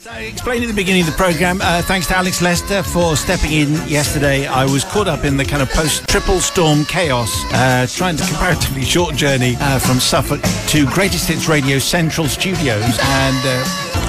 So, explained at the beginning of the programme, thanks to Alex Lester for stepping in yesterday. I was caught up in the kind of post-triple storm chaos, trying the comparatively short journey from Suffolk to Greatest Hits Radio Central Studios, and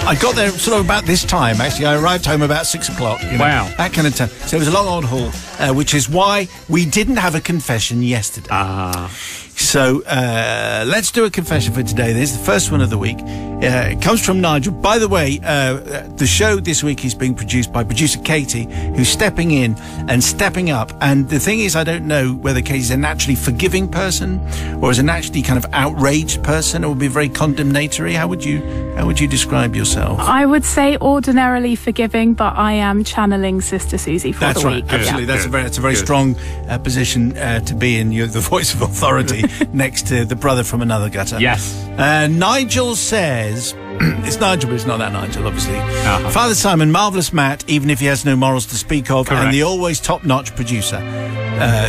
I got there sort of about this time, actually. I arrived home about 6 o'clock. You know, wow. That kind of time. So it was a long old haul, which is why we didn't have a confession yesterday. So let's do a confession for today. This is the first one of the week. It comes from Nigel. By the way, the show this week is being produced by producer Katie, who's stepping in and stepping up. And the thing is, I don't know whether Katie's a naturally forgiving person or is a naturally kind of outraged person or would be very condemnatory. How would you describe yourself? I would say ordinarily forgiving, but I am channeling Sister Susie for the week. That's right. Absolutely. Yeah. That's a very strong position to be in. You're the voice of authority. Next to the brother from another gutter. Yes. Nigel says, it's Nigel, but it's not that Nigel, obviously. Father Simon, marvellous Matt, even if he has no morals to speak of. Correct. And the always top-notch producer.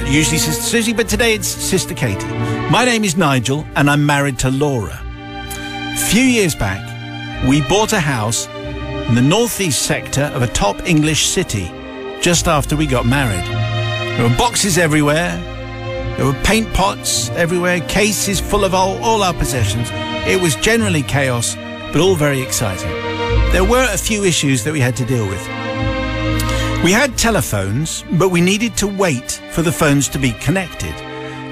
Usually Sister Susie, but today it's Sister Katie. My name is Nigel, and I'm married to Laura. A few years back, we bought a house in the northeast sector of a top English city just after we got married. There were boxes everywhere. There were paint pots everywhere, cases full of all our possessions. It was generally chaos, but all very exciting. There were a few issues that we had to deal with. We had telephones, but we needed to wait for the phones to be connected.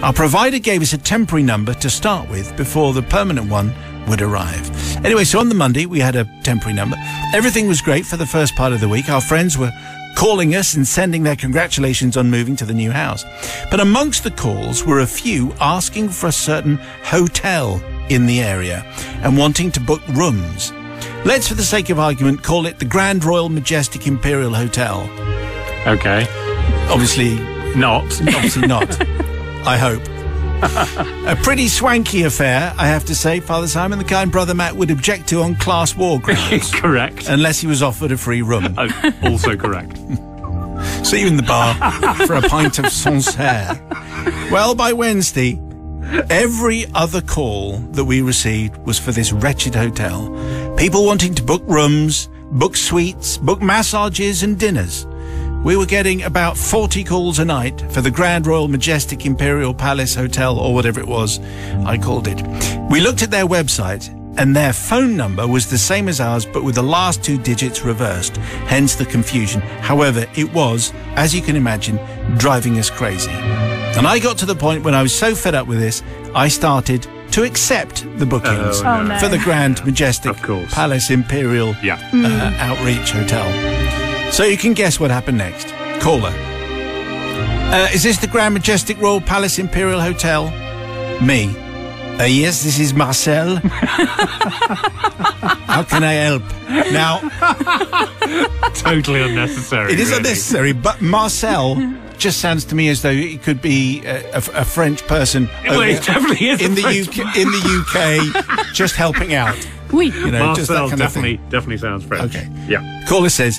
Our provider gave us a temporary number to start with before the permanent one would arrive. Anyway, so on the Monday, we had a temporary number. Everything was great for the first part of the week. Our friends were calling us and sending their congratulations on moving to the new house. But amongst the calls were a few asking for a certain hotel in the area and wanting to book rooms. Let's, for the sake of argument, call it the Grand Royal Majestic Imperial Hotel. Okay. Obviously not. Obviously not. I hope. A pretty swanky affair, I have to say, Father Simon. The kind brother Matt would object to on class war grounds. Correct. Unless he was offered a free room. Also correct. See you in the bar for a pint of Sancerre. Well, by Wednesday, every other call that we received was for this wretched hotel. People wanting to book rooms, book suites, book massages and dinners. We were getting about 40 calls a night for the Grand Royal Majestic Imperial Palace Hotel, or whatever it was I called it. We looked at their website, and their phone number was the same as ours, but with the last two digits reversed, hence the confusion. However, it was, as you can imagine, driving us crazy. And I got to the point when I was so fed up with this, I started to accept the bookings for the Grand Majestic Palace Imperial Outreach Hotel. So you can guess what happened next. Caller. Is this the Grand Majestic Royal Palace Imperial Hotel? Me. Yes, this is Marcel. How can I help? Now... Totally unnecessary. It is really unnecessary, but Marcel just sounds to me as though it could be a French person in the UK just helping out. Oui. You know, Marcel just that kind definitely sounds French. Okay. Yeah. Caller says...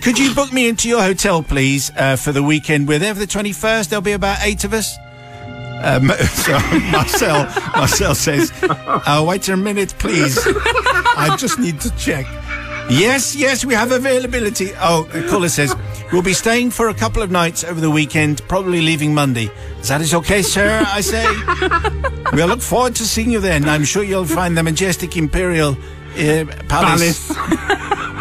could you book me into your hotel, please, for the weekend? We're there for the 21st. There'll be about 8 of us. So Marcel says, wait a minute, please. I just need to check. Yes, we have availability. Oh, the caller says, we'll be staying for a couple of nights over the weekend, probably leaving Monday. That is okay, sir, I say. We'll look forward to seeing you then. I'm sure you'll find the Majestic Imperial Palace.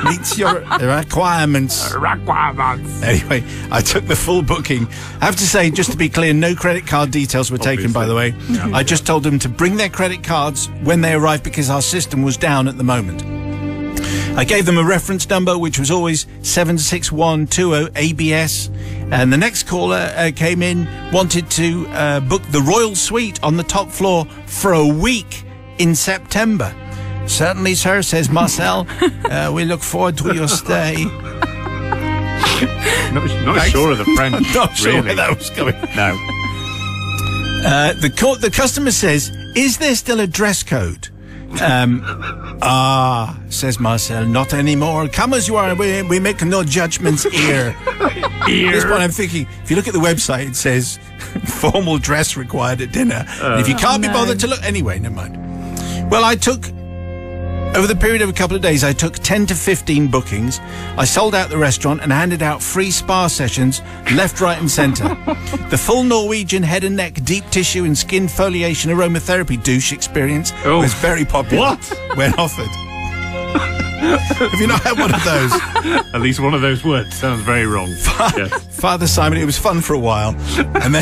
Meets your requirements. Anyway, I took the full booking. I have to say, just to be clear, no credit card details were taken, by the way. Yeah. I just told them to bring their credit cards when they arrived because our system was down at the moment. I gave them a reference number, which was always 76120ABS. And the next caller came in, wanted to book the Royal Suite on the top floor for a week in September. Certainly, sir, says Marcel. We look forward to your stay. Not sure of the French. I'm not sure where that was going. No. The customer says, is there still a dress code? Says Marcel, not anymore. Come as you are. We make no judgments here. At this point, I'm thinking, if you look at the website, it says formal dress required at dinner. And if you can't be bothered to look... Anyway, never mind. Well, I took... Over the period of a couple of days, I took 10 to 15 bookings. I sold out the restaurant and handed out free spa sessions left, right and centre. The full Norwegian head and neck, deep tissue and skin foliation aromatherapy douche experience was very popular when offered. Have you not had one of those? At least one of those words sounds very wrong. Father Simon, it was fun for a while. And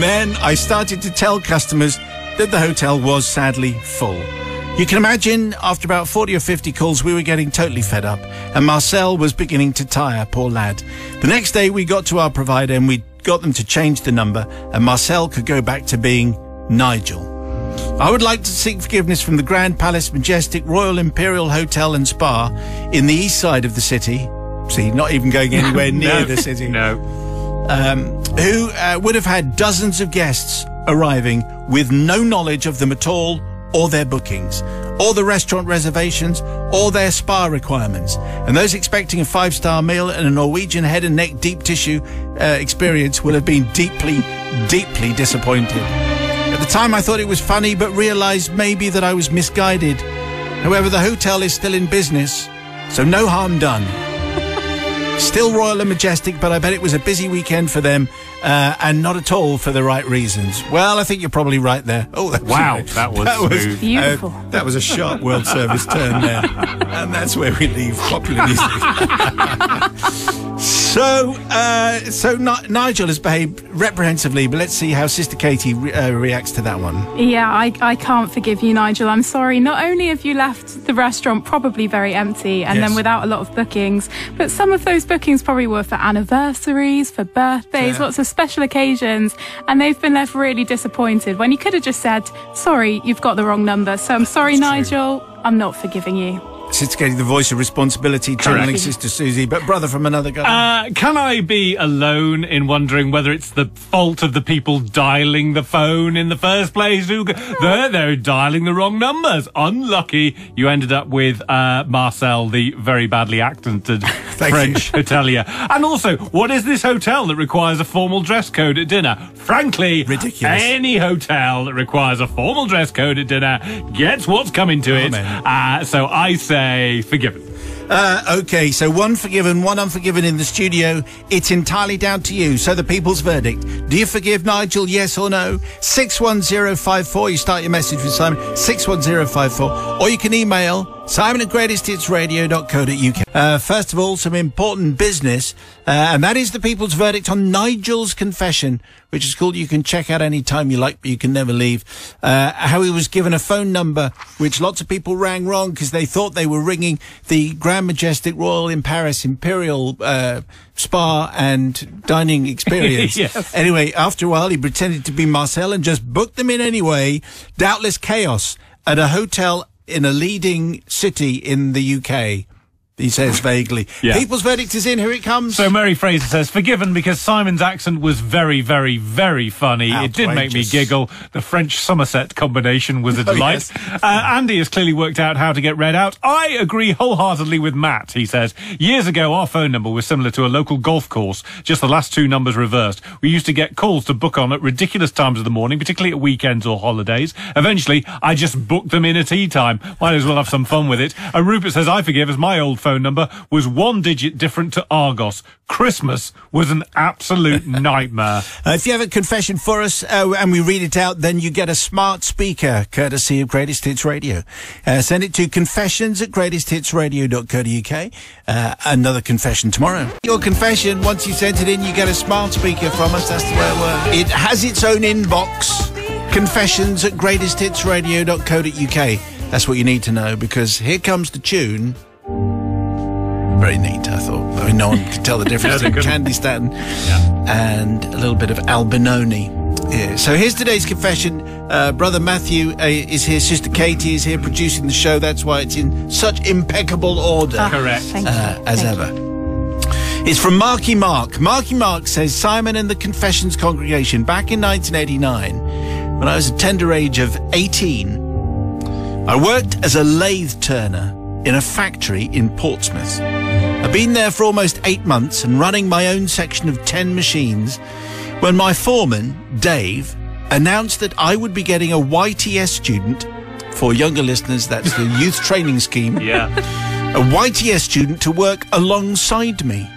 then I started to tell customers that the hotel was sadly full. You can imagine, after about 40 or 50 calls, we were getting totally fed up, and Marcel was beginning to tire, poor lad. The next day, we got to our provider, and we got them to change the number, and Marcel could go back to being Nigel. I would like to seek forgiveness from the Grand Palace Majestic Royal Imperial Hotel and Spa in the east side of the city. See, not even going anywhere near the city. Who would have had dozens of guests arriving with no knowledge of them at all, or their bookings, or the restaurant reservations, or their spa requirements. And those expecting a 5-star meal and a Norwegian head and neck deep tissue experience will have been deeply, deeply disappointed. At the time I thought it was funny, but realised maybe that I was misguided. However, the hotel is still in business, so no harm done. Still royal and majestic, but I bet it was a busy weekend for them, and not at all for the right reasons. Well, I think you're probably right there. Oh, that was beautiful. That was a sharp World Service turn there, and that's where we leave popular music. So Nigel has behaved reprehensibly, but let's see how Sister Katie reacts to that one. Yeah, I can't forgive you, Nigel. I'm sorry. Not only have you left the restaurant probably very empty and then without a lot of bookings, but some of those bookings probably were for anniversaries, for birthdays, lots of special occasions, and they've been left really disappointed when you could have just said, sorry, you've got the wrong number. So I'm sorry, Nigel, I'm not forgiving you. Sister Katie, the voice of responsibility, channeling Sister Susie, but brother from another guy. Can I be alone in wondering whether it's the fault of the people dialing the phone in the first place? They're dialing the wrong numbers. Unlucky you ended up with Marcel, the very badly accented French hotelier. And also, what is this hotel that requires a formal dress code at dinner? Frankly, ridiculous. Any hotel that requires a formal dress code at dinner gets what's coming to it. So I say, forgiven. Okay, so one forgiven, one unforgiven in the studio. It's entirely down to you. So the people's verdict. Do you forgive Nigel, yes or no? 61054, you start your message with Simon, 61054. Or you can email simon@greatesthitsradio.co.uk. First of all, some important business, and that is the people's verdict on Nigel's confession, which is called You Can Check Out Any Time You Like, But You Can Never Leave. How he was given a phone number, which lots of people rang wrong because they thought they were ringing the Grand Majestic Royal in Paris Imperial Spa and Dining Experience. Anyway, after a while, he pretended to be Marcel and just booked them in anyway. Doubtless chaos at a hotel in a leading city in the UK. He says vaguely. People's verdict is in. Here it comes. So Mary Fraser says, forgiven, because Simon's accent was very, very, very funny. Outrageous. It did make me giggle. The French-Somerset combination was a delight. Andy has clearly worked out how to get read out. I agree wholeheartedly with Matt, he says. Years ago, our phone number was similar to a local golf course, just the last two numbers reversed. We used to get calls to book on at ridiculous times of the morning, particularly at weekends or holidays. Eventually, I just booked them in at tea time. Might as well have some fun with it. And Rupert says, I forgive, as my old phone number was one digit different to Argos. Christmas was an absolute nightmare. If you have a confession for us and we read it out, then you get a smart speaker, courtesy of Greatest Hits Radio. Send it to confessions@greatesthitsradio.co.uk. Another confession tomorrow. Your confession, once you sent it in, you get a smart speaker from us. That's the way it works. It has its own inbox. confessions@greatesthitsradio.co.uk. That's what you need to know, because here comes the tune. Very neat, I thought. I mean, no one could tell the difference between Candy Staten and a little bit of Albinoni. So here's today's confession. Brother Matthew is here. Sister Katie is here producing the show. That's why it's in such impeccable order. Correct. Thank you. It's from Marky Mark. Marky Mark says, Simon and the Confessions congregation, back in 1989, when I was a tender age of 18, I worked as a lathe turner in a factory in Portsmouth. I've been there for almost 8 months and running my own section of 10 machines when my foreman, Dave, announced that I would be getting a YTS student For younger listeners, that's the youth training scheme. Yeah. A YTS student to work alongside me,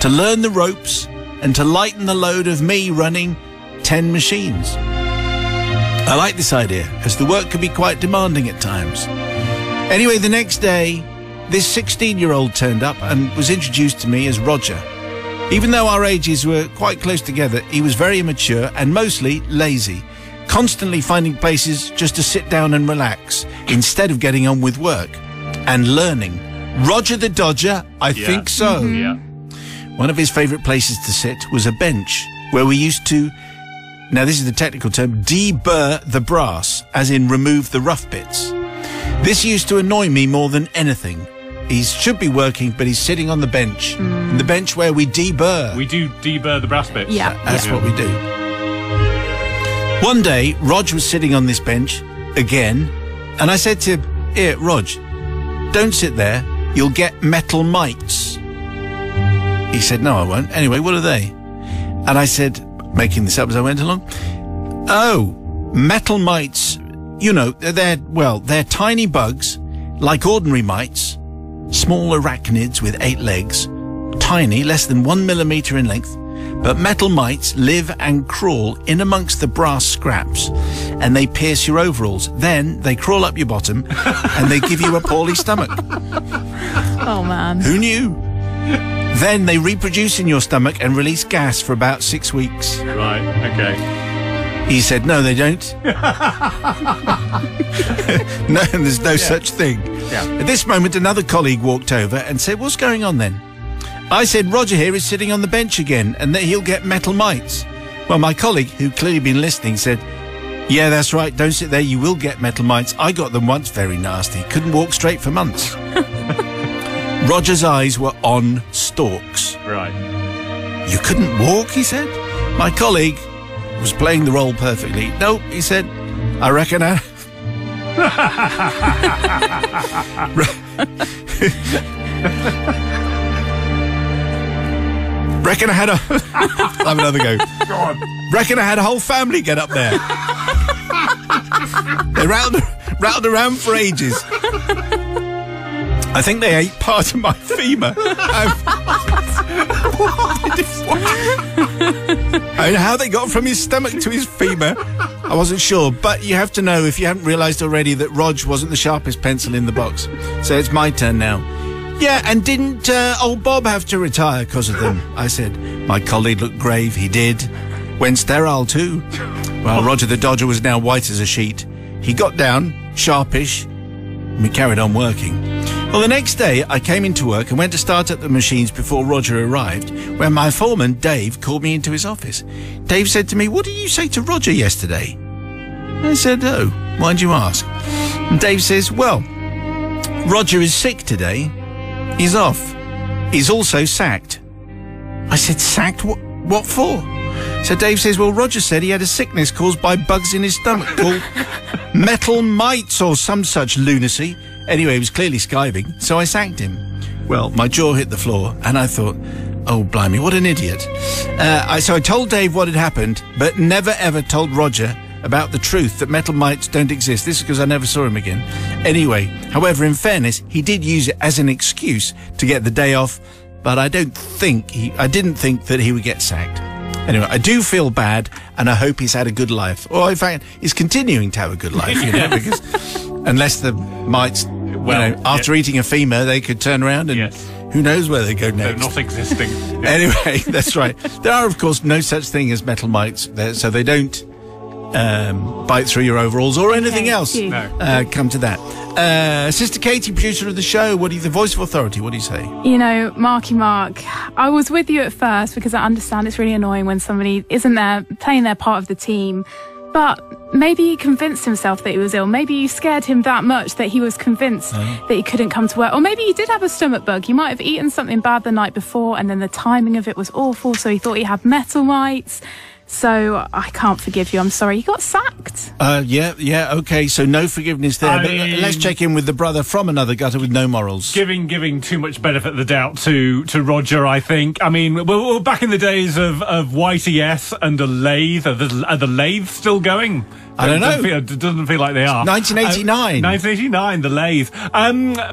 to learn the ropes and to lighten the load of me running 10 machines. I like this idea, as the work can be quite demanding at times. Anyway, the next day, this 16-year-old turned up and was introduced to me as Roger. Even though our ages were quite close together, he was very immature and mostly lazy, constantly finding places just to sit down and relax instead of getting on with work and learning. Roger the Dodger, I think so. Mm-hmm. Yeah. One of his favourite places to sit was a bench where we used to, now this is the technical term, de-burr the brass, as in remove the rough bits. This used to annoy me more than anything. He should be working, but he's sitting on the bench. Mm. The bench where we deburr. We do deburr the brass bits. Yeah. That's what we do. One day, Rog was sitting on this bench again, and I said to him, "Here, Rog, don't sit there. You'll get metal mites." He said, "No, I won't." Anyway, what are they? And I said, making this up as I went along, "Oh, metal mites, you know, they're tiny bugs, like ordinary mites. Small arachnids with 8 legs, tiny, less than 1 millimeter in length, but metal mites live and crawl in amongst the brass scraps, and they pierce your overalls. Then they crawl up your bottom, and they give you a poorly stomach." Oh, man. Who knew? Then they reproduce in your stomach and release gas for about 6 weeks. Right, okay. He said, "No, they don't." No, there's no such thing. Yeah. At this moment, another colleague walked over and said, "What's going on then?" I said, "Roger here is sitting on the bench again, and that he'll get metal mites." Well, my colleague, who'd clearly been listening, said, "Yeah, that's right. Don't sit there. You will get metal mites. I got them once. Very nasty. Couldn't walk straight for months." Roger's eyes were on stalks. Right. "You couldn't walk?" he said. My colleague was playing the role perfectly. "Nope," he said. "I reckon I..." "Reckon I had a..." Have another go. Go on. "Reckon I had a whole family get up there. They rattled around for ages. I think they ate part of my femur." I mean, how they got from his stomach to his femur, I wasn't sure. But you have to know, if you haven't realised already, that Rog wasn't the sharpest pencil in the box. So it's my turn now. "Yeah, and didn't old Bob have to retire because of them?" I said. My colleague looked grave. "He did. Went sterile too." Well, Roger the Dodger was now white as a sheet. He got down, sharpish, and we carried on working. Well, the next day, I came into work and went to start up the machines before Roger arrived, when my foreman, Dave, called me into his office. Dave said to me, "What did you say to Roger yesterday?" I said, "Oh, why'd you ask?" And Dave says, "Well, Roger is sick today. He's off. He's also sacked." I said, "Sacked? What for?" So Dave says, "Well, Roger said he had a sickness caused by bugs in his stomach called metal mites or some such lunacy. Anyway, he was clearly skiving, so I sacked him." Well, my jaw hit the floor, and I thought, oh, blimey, what an idiot. So I told Dave what had happened, but never, ever told Roger about the truth that metal mites don't exist. This is because I never saw him again. Anyway, however, in fairness, he did use it as an excuse to get the day off, but I didn't think that he would get sacked. Anyway, I do feel bad, and I hope he's had a good life. Or, in fact, he's continuing to have a good life, you know, because... Unless the mites, after eating a femur, they could turn around and who knows where they go next. They're not existing. Yeah. Anyway, that's right. There are, of course, no such thing as metal mites, so they don't bite through your overalls or anything else. No. Come to that. Sister Katie, producer of the show, the voice of authority, what do you say? You know, Marky Mark, I was with you at first because I understand it's really annoying when somebody isn't there playing their part of the team. But maybe he convinced himself that he was ill. Maybe you scared him that much that he was convinced that he couldn't come to work. Or maybe he did have a stomach bug. He might have eaten something bad the night before, and then the timing of it was awful, so he thought he had metal mites. So I can't forgive you. I'm sorry. He got sacked. Okay. So no forgiveness there. But let's check in with the brother from another gutter with no morals. Giving too much benefit of the doubt to Roger, I think. I mean, we're back in the days of YTS and a lathe. Are the lathes still going? I don't know. It doesn't feel like they are. 1989. 1989. The Lathe.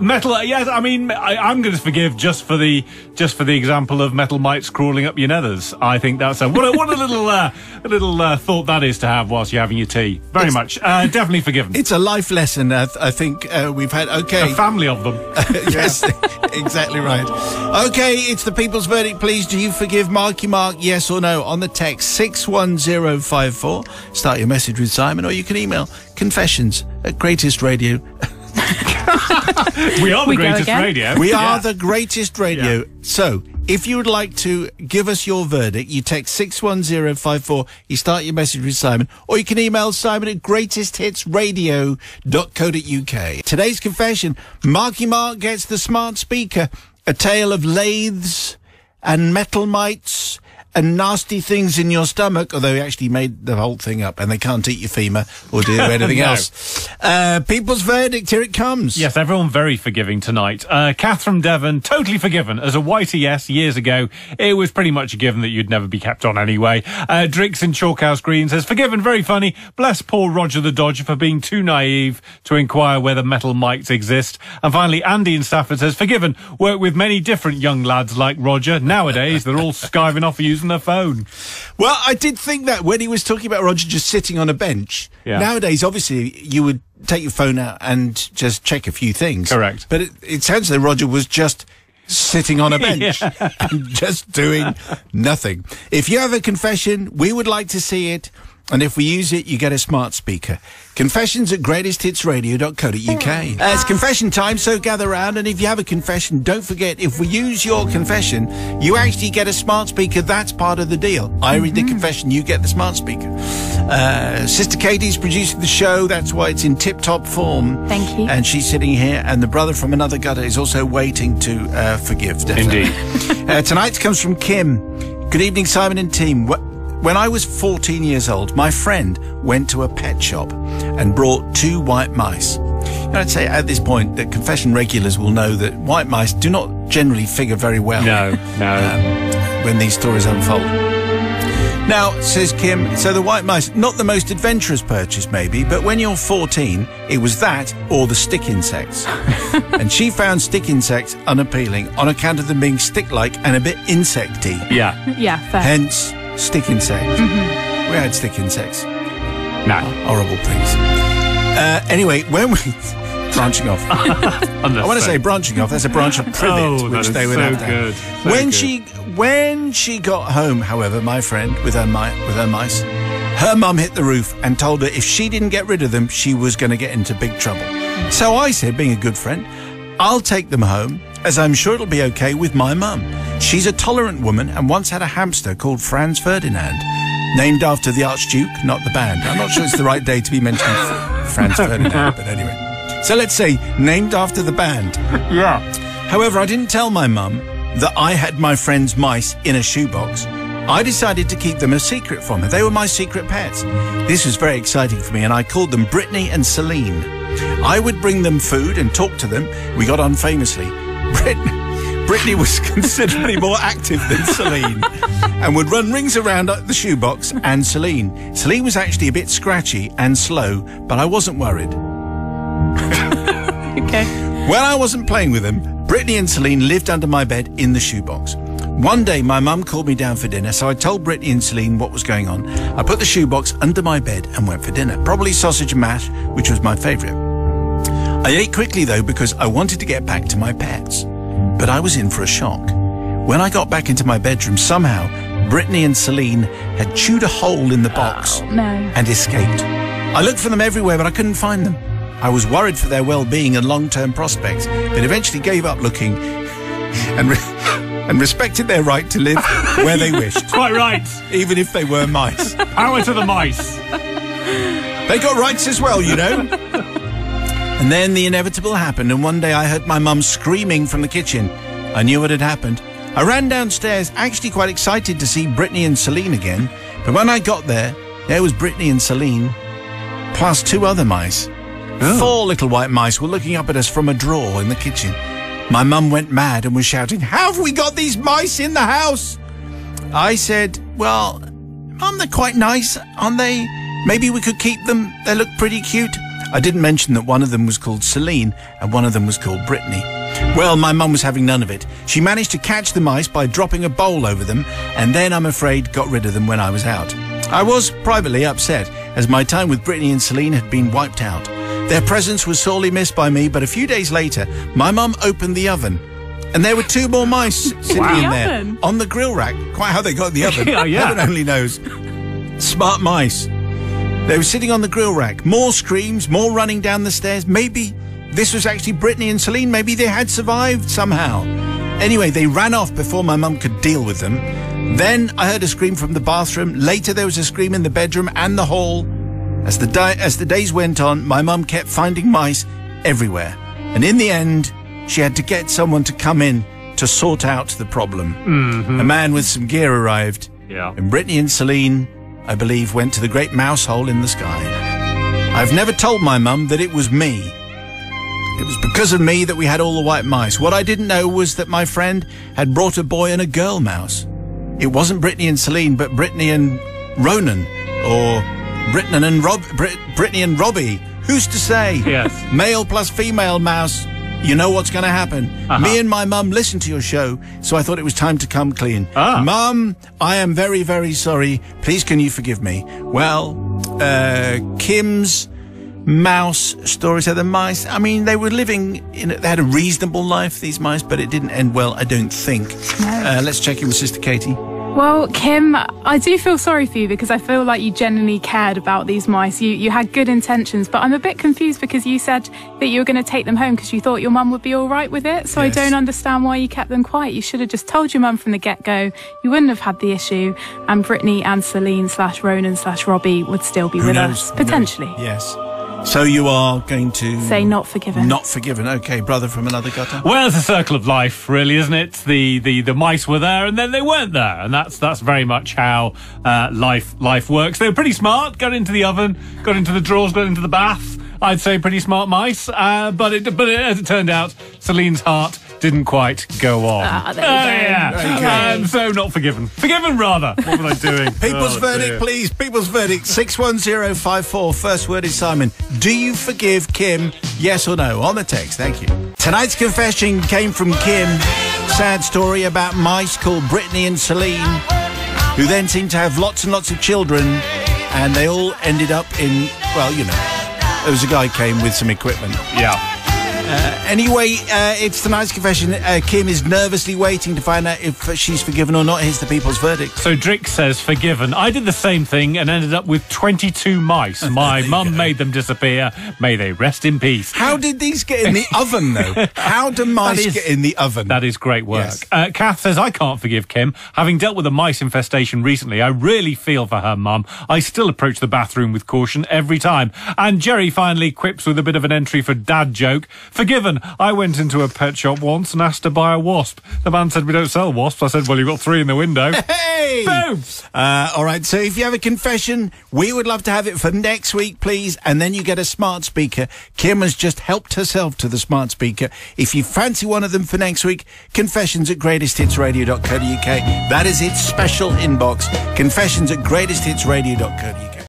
Metal. Yes. I mean, I'm going to forgive just for the example of metal mites crawling up your nethers. I think that's what a little thought that is to have whilst you're having your tea. Very much. Definitely forgiven. It's a life lesson. I think we've had. Okay. A family of them. Yes. Exactly right. Okay. It's the people's verdict. Please, do you forgive Marky Mark? Yes or no? On the text 61054. Start your message with Simon, or you can email confessions@greatestradio. We are the greatest radio. So if you would like to give us your verdict, you text 61054, you start your message with Simon, or you can email simon@greatesthitsradio.co.uk. Today's confession: Marky Mark gets the smart speaker. A tale of lathes and metal mites and nasty things in your stomach, although he actually made the whole thing up, and they can't eat your femur or do anything else. People's verdict, here it comes. Yes, everyone very forgiving tonight. Kath from Devon, totally forgiven. As a whitey yes years ago, it was pretty much a given that you'd never be kept on anyway. Drix in Chalkhouse Green says, forgiven, very funny. Bless poor Roger the Dodger for being too naive to inquire whether metal mics exist. And finally, Andy in Stafford says, forgiven. Work with many different young lads like Roger. Nowadays, they're all skiving off for using their phone. Well, I did think that when he was talking about Roger just sitting on a bench. Yeah. Nowadays, obviously, you would take your phone out and just check a few things. Correct. But it sounds like Roger was just sitting on a bench and just doing nothing. If you have a confession, we would like to see it. And if we use it, you get a smart speaker. Confessions@greatesthitsradio.co.uk. It's confession time, so gather around. And if you have a confession, don't forget, if we use your confession, you actually get a smart speaker. That's part of the deal. I read the confession, you get the smart speaker. Sister Katie's producing the show. That's why it's in tip-top form. Thank you. And she's sitting here. And the brother from another gutter is also waiting to forgive. Definitely. Indeed. Tonight's comes from Kim. Good evening, Simon and team. When I was 14 years old, my friend went to a pet shop and brought 2 white mice. And I'd say at this point that confession regulars will know that white mice do not generally figure very well. No. When these stories unfold. Now, says Kim, so the white mice, not the most adventurous purchase maybe, but when you're 14, it was that or the stick insects. And she found stick insects unappealing on account of them being stick-like and a bit insecty. Yeah. Yeah, fair. Hence... stick insects. We had stick insects. Nah. Horrible things. Anyway, when we... branching off. I want to say branching off. That's a branch of privet, which they would have. When she got home, however, my friend, with her mice, her mum hit the roof and told her if she didn't get rid of them, she was going to get into big trouble. So I said, being a good friend, I'll take them home, as I'm sure it'll be okay with my mum. She's a tolerant woman and once had a hamster called Franz Ferdinand, named after the Archduke, not the band. I'm not sure it's the right day to be mentioning Franz Ferdinand, but anyway. So let's say, named after the band. Yeah. However, I didn't tell my mum that I had my friend's mice in a shoebox. I decided to keep them a secret from her. They were my secret pets. This was very exciting for me, and I called them Brittany and Celine. I would bring them food and talk to them. We got on famously. Brittany was considerably more active than Celine and would run rings around the shoebox and Celine. Celine was actually a bit scratchy and slow, but I wasn't worried. Okay. When I wasn't playing with them, Brittany and Celine lived under my bed in the shoebox. One day, my mum called me down for dinner, so I told Brittany and Celine what was going on. I put the shoebox under my bed and went for dinner, probably sausage and mash, which was my favourite. I ate quickly, though, because I wanted to get back to my pets. But I was in for a shock. When I got back into my bedroom, somehow, Brittany and Celine had chewed a hole in the box and escaped. I looked for them everywhere, but I couldn't find them. I was worried for their well-being and long-term prospects, but eventually gave up looking and respected their right to live where they wished. Quite right. Even if they were mice. Power to the mice. They got rights as well, you know. And then the inevitable happened, and one day I heard my mum screaming from the kitchen. I knew what had happened. I ran downstairs, actually quite excited to see Brittany and Celine again. But when I got there was Brittany and Celine, plus 2 other mice. Oh. 4 little white mice were looking up at us from a drawer in the kitchen. My mum went mad and was shouting, "How have we got these mice in the house?" I said, "Well, Mum, they're quite nice, aren't they? Maybe we could keep them. They look pretty cute. I didn't mention that one of them was called Celine and one of them was called Brittany. Well, my mum was having none of it. She managed to catch the mice by dropping a bowl over them and then, I'm afraid, got rid of them when I was out. I was privately upset, as my time with Brittany and Celine had been wiped out. Their presence was sorely missed by me, but a few days later, my mum opened the oven and there were two more mice sitting in there on the grill rack. Quite how they got in the oven, heaven only knows. Smart mice. They were sitting on the grill rack. More screams, more running down the stairs. Maybe this was actually Brittany and Celine. Maybe they had survived somehow. Anyway, they ran off before my mum could deal with them. Then I heard a scream from the bathroom. Later, there was a scream in the bedroom and the hall. As the days went on, my mum kept finding mice everywhere. And in the end, she had to get someone to come in to sort out the problem. Mm-hmm. A man with some gear arrived. Yeah. And Brittany and Celine, I believe, went to the great mouse hole in the sky. I've never told my mum that it was me. It was because of me that we had all the white mice. What I didn't know was that my friend had brought a boy and a girl mouse. It wasn't Brittany and Celine, but Brittany and Ronan, or Brittany and Robbie. Who's to say? Yes. Male plus female mouse. You know what's going to happen. Uh-huh. Me and my mum listened to your show, so I thought it was time to come clean. Ah. Mum, I am very, very sorry. Please can you forgive me? Well, Kim's mouse stories are the mice. I mean, they were living in it. They had a reasonable life, these mice, but it didn't end well, I don't think. No. Let's check in with Sister Katie. Well, Kim, I do feel sorry for you because I feel like you genuinely cared about these mice. You had good intentions, but I'm a bit confused because you said that you were going to take them home because you thought your mum would be all right with it. So yes. I don't understand why you kept them quiet. You should have just told your mum from the get-go. You wouldn't have had the issue, and Brittany and Celine / Ronan / Robbie would still be with us, potentially. Yes. So you are going to... say not forgiven. Not forgiven. Okay, brother from another gutter. Well, it's a circle of life, really, isn't it? The mice were there and then they weren't there. And that's very much how life works. They were pretty smart. Got into the oven, got into the drawers, got into the bath. I'd say pretty smart mice. But as it turned out, Celine's heart didn't quite go on. So not forgiven. Forgiven, rather. What was I doing? People's verdict, dear. Please. People's verdict. 61054. First word is Simon. Do you forgive Kim? Yes or no? On the text. Thank you. Tonight's confession came from Kim. Sad story about mice called Brittany and Celine, who then seemed to have lots and lots of children, and they all ended up in, well, you know, there was a guy came with some equipment. Yeah. Anyway, it's tonight's confession. Kim is nervously waiting to find out if she's forgiven or not. Here's the people's verdict. So Drick says forgiven. I did the same thing and ended up with 22 mice. My mum made them disappear. May they rest in peace. How did these get in the oven, though? How do mice get in the oven? That is great work. Yes. Kath says, I can't forgive Kim. Having dealt with a mice infestation recently, I really feel for her mum. I still approach the bathroom with caution every time. And Jerry finally quips with a bit of an entry for dad joke. Forgiven. I went into a pet shop once and asked to buy a wasp. The man said, we don't sell wasps. I said, well, you've got three in the window. Hey! Boom! All right, so if you have a confession, we would love to have it for next week, please. And then you get a smart speaker. Kim has just helped herself to the smart speaker. If you fancy one of them for next week, confessions at greatesthitsradio.co.uk. That is its special inbox. Confessions at greatesthitsradio.co.uk.